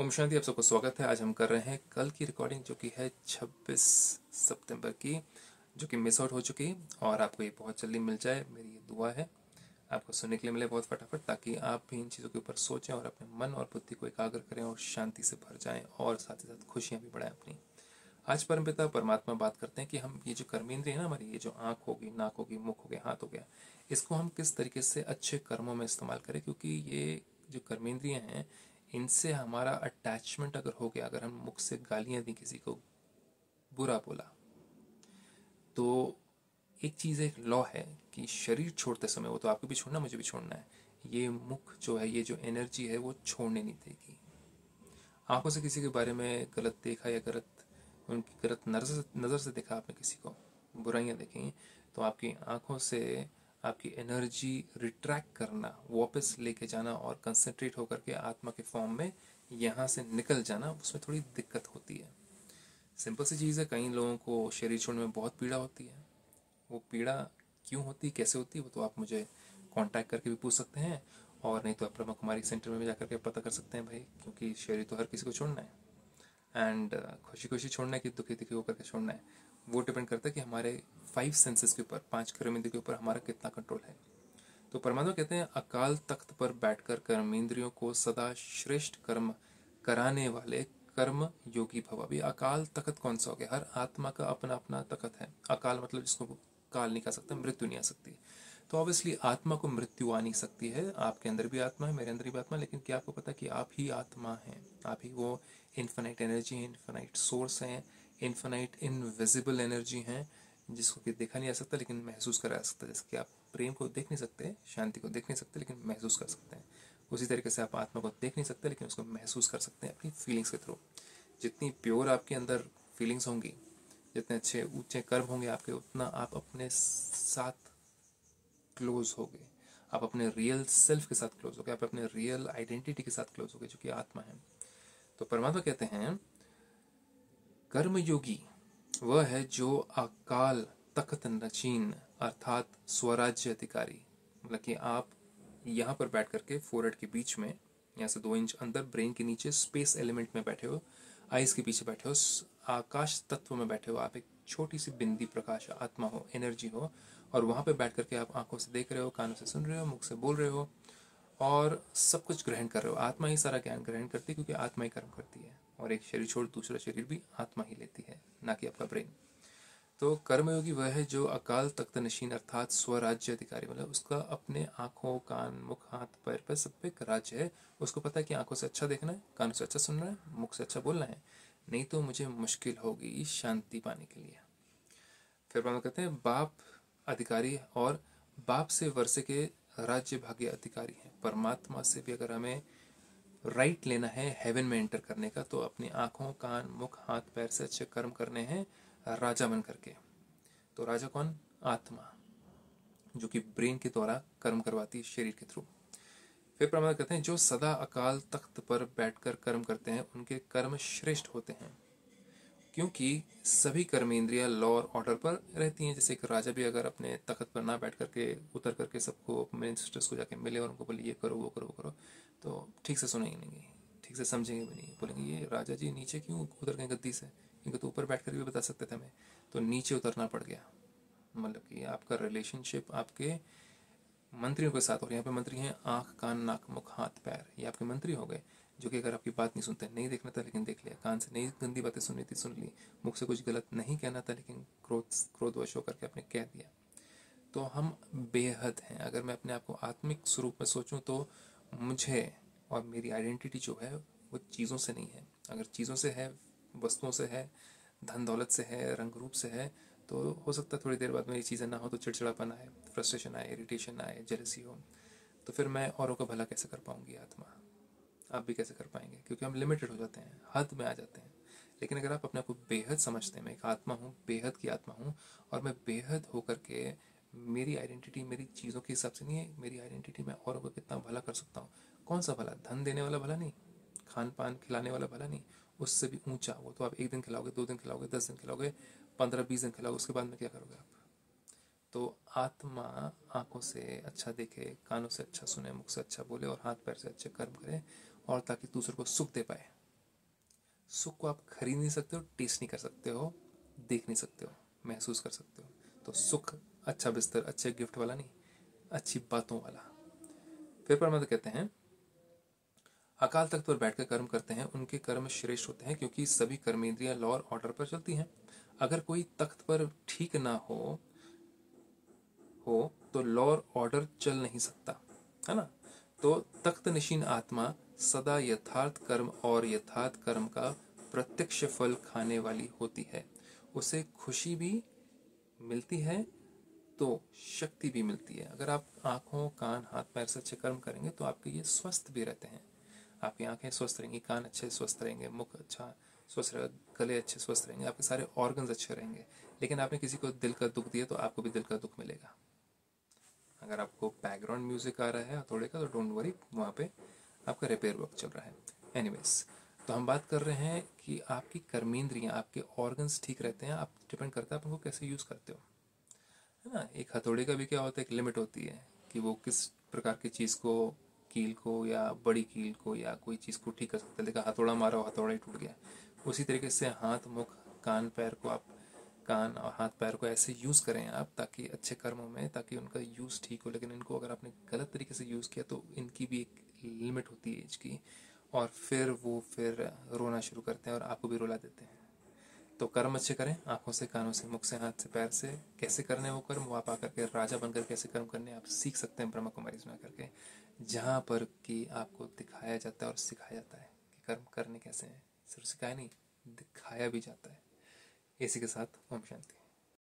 ओम शांति। आप सबको स्वागत है। आज हम कर रहे हैं कल की रिकॉर्डिंग जो कि है 26 सितंबर की, जो कि मिस आउट हो चुकी, और आपको ये बहुत जल्दी मिल जाए मेरी ये दुआ है। आपको सुनने के लिए मिले बहुत फटाफट, ताकि आप भी इन चीज़ों के ऊपर सोचें और अपने मन और बुद्धि को एकाग्र करें और शांति से भर जाएं, और साथ ही साथ खुशियाँ भी बढ़ाएं अपनी। आज परमपिता परमात्मा बात करते हैं कि हम ये जो कर्मेंद्रिय है ना हमारी, ये जो आँख होगी, नाक होगी, मुख हो गया, हाथ हो गया, इसको हम किस तरीके से अच्छे कर्मों में इस्तेमाल करें, क्योंकि ये जो कर्मेंद्रिय हैं इनसे हमारा अटैचमेंट अगर हो गया, अगर हम मुख से गालियाँ दी, किसी को बुरा बोला, तो एक चीज़ एक लॉ है कि शरीर छोड़ते समय, वो तो आपको भी छोड़ना मुझे भी छोड़ना है, ये मुख जो है, ये जो एनर्जी है वो छोड़ने नहीं देगी। आंखों से किसी के बारे में गलत देखा या गलत उनकी गलत नज़र से देखा आपने, किसी को बुराइयाँ देखी, तो आपकी आँखों से आपकी एनर्जी रिट्रैक्ट करना, वापस लेके जाना और कंसंट्रेट होकर के आत्मा के फॉर्म में यहाँ से निकल जाना, उसमें थोड़ी दिक्कत होती है। सिंपल सी चीज़ है, कई लोगों को शरीर छोड़ने में बहुत पीड़ा होती है। वो पीड़ा क्यों होती है, कैसे होती है, वो तो आप मुझे कांटेक्ट करके भी पूछ सकते हैं, और नहीं तो आप ब्रह्मा कुमारी सेंटर में जाकर के पता कर सकते हैं भाई, क्योंकि शरीर तो हर किसी को छोड़ना है, एंड खुशी खुशी छोड़ना है कि दुखी दुखी होकर के छोड़ना है, वो डिपेंड करता है कि हमारे 5 सेंसेस के ऊपर, 5 कर्मेंद्रियों के ऊपर हमारा कितना कंट्रोल है। तो परमात्मा कहते हैं अकाल तख्त पर बैठकर कर्मेंद्रियों को सदा श्रेष्ठ कर्म कराने वाले कर्म योगी भव। अभी अकाल तख्त कौन सा हो गया? हर आत्मा का अपना अपना तख्त है। अकाल मतलब जिसको काल नहीं खा सकता, मृत्यु नहीं आ सकती, तो ऑब्वियसली आत्मा को मृत्यु आ नहीं सकती है। आपके अंदर भी आत्मा है, मेरे अंदर भी आत्मा, लेकिन क्या आपको पता है कि आप ही आत्मा हैं, आप ही वो इन्फिनाइट एनर्जी, इन्फिनाइट सोर्स हैं, इन्फिनाइट इनविजिबल एनर्जी हैं, जिसको कि देखा नहीं जा सकता लेकिन महसूस करा जा सकता है। जैसे कि आप प्रेम को देख नहीं सकते, शांति को देख नहीं सकते, लेकिन महसूस कर सकते हैं, उसी तरीके से आप आत्मा को देख नहीं सकते लेकिन उसको महसूस कर सकते हैं अपनी फीलिंग्स के थ्रू। जितनी प्योर आपके अंदर फीलिंग्स होंगी, जितने अच्छे ऊँचे कर्म होंगे आपके, उतना आप अपने साथ क्लोज हो गए, आप अपने रियल सेल्फ के साथ क्लोज हो गए, आप अपने रियल आइडेंटिटी के साथ क्लोज हो गए, जो कि आत्मा है। तो परमात्मा कहते हैं कर्मयोगी वह है जो अकाल तख्त नचीन अर्थात स्वराज्य अधिकारी, मतलब कि आप यहाँ पर बैठ करके फोरहेड के बीच में, यहाँ से 2 इंच अंदर, ब्रेन के नीचे स्पेस एलिमेंट में बैठे हो, आइज के पीछे बैठे हो, आकाश तत्व में बैठे हो, आप एक छोटी सी बिंदी प्रकाश आत्मा हो, एनर्जी हो, और वहाँ पे बैठ करके आप आंखों से देख रहे हो, कानों से सुन रहे हो, मुख से बोल रहे हो, और सब कुछ ग्रहण कर रहे हो। आत्मा ही सारा ज्ञान ग्रहण करती है, क्योंकि आत्मा ही कर्म करती है, और एक शरीर छोड़ दूसरा शरीर भी आत्मा ही लेती है, ना कि आपका ब्रेन। तो कर्मयोगी वह है जो अकाल तख्त नशीन अर्थात स्वराज्य अधिकारी, मतलब उसका अपने आँखों, कान, मुख, हाथ, पैर पर सब पे राज्य है। उसको पता है कि आँखों से अच्छा देखना है, कानों से अच्छा सुनना है, मुख से अच्छा बोलना है, नहीं तो मुझे मुश्किल होगी शांति पाने के लिए। फिर बात कहते हैं बाप अधिकारी और बाप से वर्षे के राज्य भाग्य अधिकारी है। परमात्मा से भी अगर हमें राइट लेना है हेवन में एंटर करने का, तो अपनी आँखों, कान, मुख, हाथ, पैर से अच्छे कर्म करने हैं राजा बन करके। तो राजा कौन? आत्मा, जो कि ब्रेन के द्वारा कर्म करवाती है शरीर के थ्रू। फिर प्रमाण कहते हैं जो सदा अकाल तख्त पर बैठकर कर्म करते हैं उनके कर्म श्रेष्ठ होते हैं, क्योंकि सभी कर्मेंद्रियां लॉ और ऑर्डर पर रहती हैं। जैसे एक राजा भी अगर अपने तख्त पर ना बैठ करके उतर करके सबको अपने मिनिस्टर्स को जाके मिले और उनको बोले ये करो वो करो वो करो, तो ठीक से सुनेंगे नहीं, ठीक से समझेंगे भी नहीं, बोलेंगे ये राजा जी नीचे क्यों उतर गए गद्दी से, इनको तो ऊपर बैठ कर भी बता सकते थे हमें, तो नीचे उतरना पड़ गया। मतलब कि आपका रिलेशनशिप आपके मंत्रियों के साथ हो रहा है। यहाँ पे मंत्री हैं आँख, कान, नाक, मुख, हाथ, पैर, ये आपके मंत्री हो गए, जो कि अगर आपकी बात नहीं सुनते, नहीं देखना था लेकिन देख लिया, कान से नहीं गंदी बातें सुननी थी सुन ली, मुख से कुछ गलत नहीं कहना था लेकिन क्रोधवश होकर के आपने कह दिया। तो हम बेहद हैं। अगर मैं अपने आप को आत्मिक स्वरूप में सोचूं तो मुझे और मेरी आइडेंटिटी जो है वो चीज़ों से नहीं है। अगर चीज़ों से है, वस्तुओं से है, धन दौलत से है, रंग रूप से है, तो हो सकता है थोड़ी देर बाद में ये चीज़ें ना हो तो चिड़चिड़ापन आए, फ्रस्ट्रेशन आए, इरिटेशन आए, जेलसी हो, तो फिर मैं औरों का भला कैसे कर पाऊंगी? आत्मा आप भी कैसे कर पाएंगे, क्योंकि हम लिमिटेड हो जाते हैं, हद में आ जाते हैं। लेकिन अगर आप अपने आप को बेहद समझते हैं, मैं एक आत्मा हूँ, बेहद की आत्मा हूँ, और मैं बेहद होकर के मेरी आइडेंटिटी मेरी चीज़ों के हिसाब से नहीं है, मेरी आइडेंटिटी मैं औरों को कितना भला कर सकता हूँ। कौन सा भला? धन देने वाला भला नहीं, खान पान खिलाने वाला भला नहीं, उससे भी ऊंचा। वो तो आप 1 दिन खिलाओगे, 2 दिन खिलाओगे, 10 दिन खिलाओगे, 15-20 दिन खिलाओगे, उसके बाद में क्या करोगे आप? तो आत्मा आंखों से अच्छा देखे, कानों से अच्छा सुने, मुख से अच्छा बोले, और हाथ पैर से अच्छे कर्म करे, और ताकि दूसरों को सुख दे पाए, सुख को आप खरीद नहीं सकते हो, टेस्ट नहीं कर सकते हो, देख नहीं सकते हो, महसूस कर सकते हो। तो सुख अच्छा बिस्तर, अच्छे गिफ्ट वाला नहीं, अच्छी बातों वाला। फिर परमात्मा कहते हैं अकाल तख्त पर बैठकर कर्म करते हैं, उनके कर्म श्रेष्ठ होते हैं क्योंकि सभी कर्मेंद्रियां लॉ और ऑर्डर पर चलती हैं। अगर कोई तख्त पर ठीक ना हो तो लॉ और ऑर्डर चल नहीं सकता, है ना। तो तख्त निशीन आत्मा सदा यथार्थ कर्म और यथार्थ कर्म का प्रत्यक्ष फल खाने वाली होती है। उसे खुशी भी मिलती है तो शक्ति भी मिलती है। अगर आप आंखों, कान, हाथ, पैर से अच्छे कर्म करेंगे तो आपके ये स्वस्थ भी रहते हैं। आपकी आंखें स्वस्थ रहेंगी, कान अच्छे स्वस्थ रहेंगे, मुख अच्छा स्वस्थ रहेगा, गले अच्छे स्वस्थ रहेंगे, आपके सारे ऑर्गन्स अच्छे रहेंगे। लेकिन आपने किसी को दिल का दुख दिया तो आपको भी दिल का दुख मिलेगा। अगर आपको बैकग्राउंड म्यूजिक आ रहा है थोड़े का तो डोंट वरी, वहाँ पे आपका रिपेयर वर्क चल रहा है। एनीवेज, तो हम बात कर रहे हैं कि आपकी कर्मेंद्रियाँ, आपके ऑर्गन्स ठीक रहते हैं। आप डिपेंड करता है आप उनको कैसे यूज़ करते हो, है ना। एक हथौड़े का भी क्या होता है, एक लिमिट होती है कि वो किस प्रकार की चीज़ को, कील को या बड़ी कील को या कोई चीज़ को ठीक कर सकते हैं। लेकिन हथौड़ा मारा, हथौड़ा ही टूट गया। उसी तरीके से हाथ, मुख, कान, पैर को आप, कान और हाथ पैर को ऐसे यूज़ करें आप ताकि अच्छे कर्मों में, ताकि उनका यूज़ ठीक हो। लेकिन इनको अगर आपने गलत तरीके से यूज़ किया तो इनकी भी एक लिमिट होती है एज की, और फिर वो रोना शुरू करते हैं और आपको भी रुला देते हैं। तो कर्म अच्छे करें, आंखों से, कानों से, मुख से, हाथ से, पैर से। कैसे करने वो कर्म, वो आप आकर के राजा बनकर कैसे कर्म करने आप सीख सकते हैं ब्रह्मा कुमारी सुना करके, जहाँ पर कि आपको दिखाया जाता है और सिखाया जाता है कि कर्म करने कैसे हैं। सिर्फ सिखाया नहीं, दिखाया भी जाता है। इसी के साथ ओम शांति।